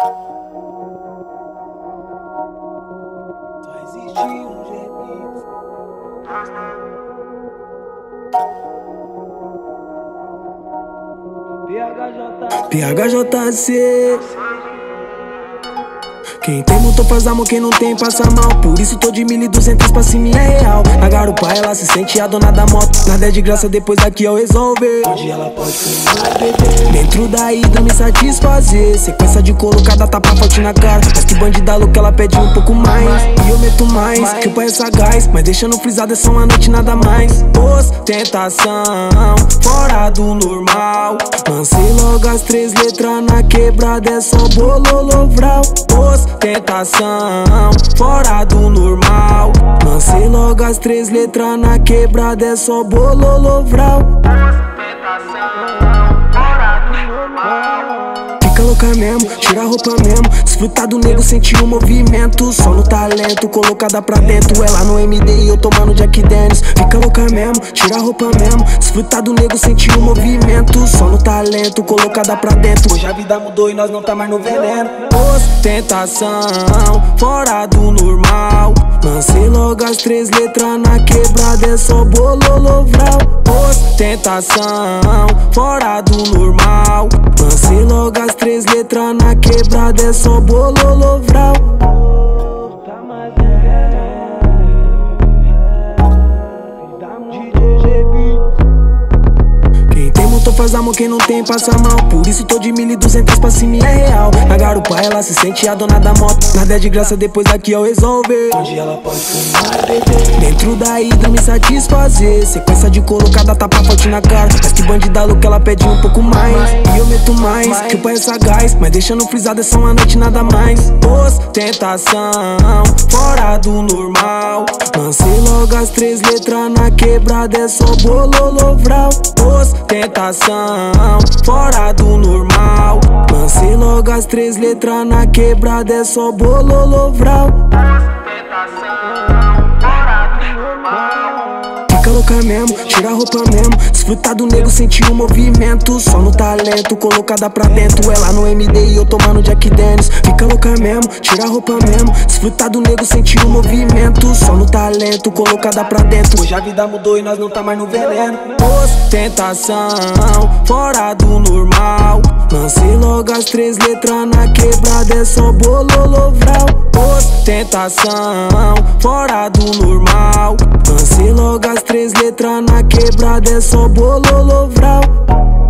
Só existe gemido. PHJC. Quem tem motor faz amor, quem não tem passa mal. Por isso tô de 1.200 pra cima é real. Na garupa ela se sente a dona da moto. Nada é de graça, depois daqui eu resolver. Onde ela pode fumar, beber. Dentro da ida me satisfazer. Sequência de couro, cada tapa forte na cara. Mas que bandida louca, ela pede um pouco mais. E eu meto mais, que o é sagaz. Mas deixando frisado é só uma noite, nada mais. Ostentação, fora do normal. Lancei logo as 3 letras na quebrada. É só bololovral. Ostentação, fora do normal. Lancei logo as 3 letras na quebrada, é só bololovral. Ostentação, fora do normal. Fica louca mesmo, tira a roupa mesmo. Desfrutar do nego, sentir o movimento. Só no talento, colocada pra dentro. Ela no MD e eu tomando Jack Dennis. Fica louca mesmo, tira a roupa mesmo. Desfrutar do nego, sentir o movimento. Só no talento, colocada pra dentro. Hoje a vida mudou e nós não tá mais no veneno. Ostentação, fora do normal. Lancei logo as 3 letras na quebrada, é só bololovral. Ostentação, fora do normal. Lancei logo as 3 letras na quebrada, é só bololovral. Faz amor, quem não tem passa mal. Por isso tô de 1.200 pra cima é real. Na garupa ela se sente a dona da moto. Nada é de graça, depois daqui eu resolver. Onde ela pode fumar, beber. Dentro da ida me satisfazer. Sequência de couro, cada tapa forte na cara. Mas que bandida louca, ela pede um pouco mais. E eu meto mais, que o pai é sagaz. Mas deixando frisado é só uma noite, nada mais. Ostentação, fora do normal. Lancei logo as 3 letras na quebrada, é só bololovral. Ostentação, fora do normal. Lancei logo as 3 letras na quebrada, é só bololovral. Ostentação, fora do normal. Fica louca mesmo, tira a roupa mesmo. Desfrutar do nego, sentir o movimento. Só no talento, colocada pra dentro. Ela no MD e eu tomando Jack Dennis. Fica louca mesmo, tira a roupa mesmo. Desfrutar do nego, sentir o movimento. Só no talento, colocada pra dentro. Hoje a vida mudou e nós não tá mais no veneno. Ostentação, fora do normal. Lancei logo as 3 letras na quebrada, é só bololovral. Ostentação, fora do normal. Lancei logo as 3 letras na quebrada, é só bololovral.